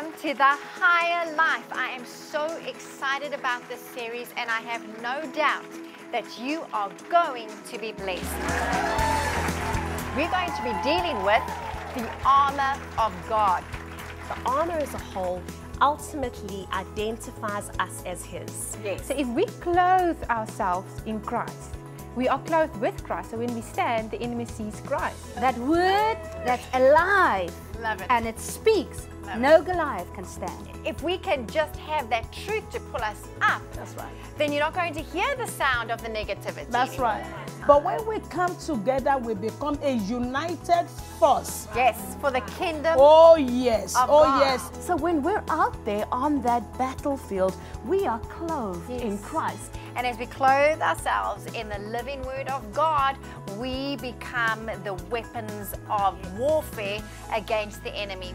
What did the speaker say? Welcome to the Higher Life. I am so excited about this series, and I have no doubt that you are going to be blessed. We're going to be dealing with the armor of God. The armor as a whole ultimately identifies us as His. Yes. So if we clothe ourselves in Christ, we are clothed with Christ, so when we stand, the enemy sees Christ. That word that's alive, love it, and it speaks, love no it. Goliath can stand. If we can just have that truth to pull us up, that's right, then you're not going to hear the sound of the negativity. That's right. But when we come together, we become a united force. Yes, for the kingdom. Oh yes, of God. Yes. So when we're out there on that battlefield, we are clothed in Christ. And as we clothe ourselves in the living word of God, we become the weapons of warfare against the enemy.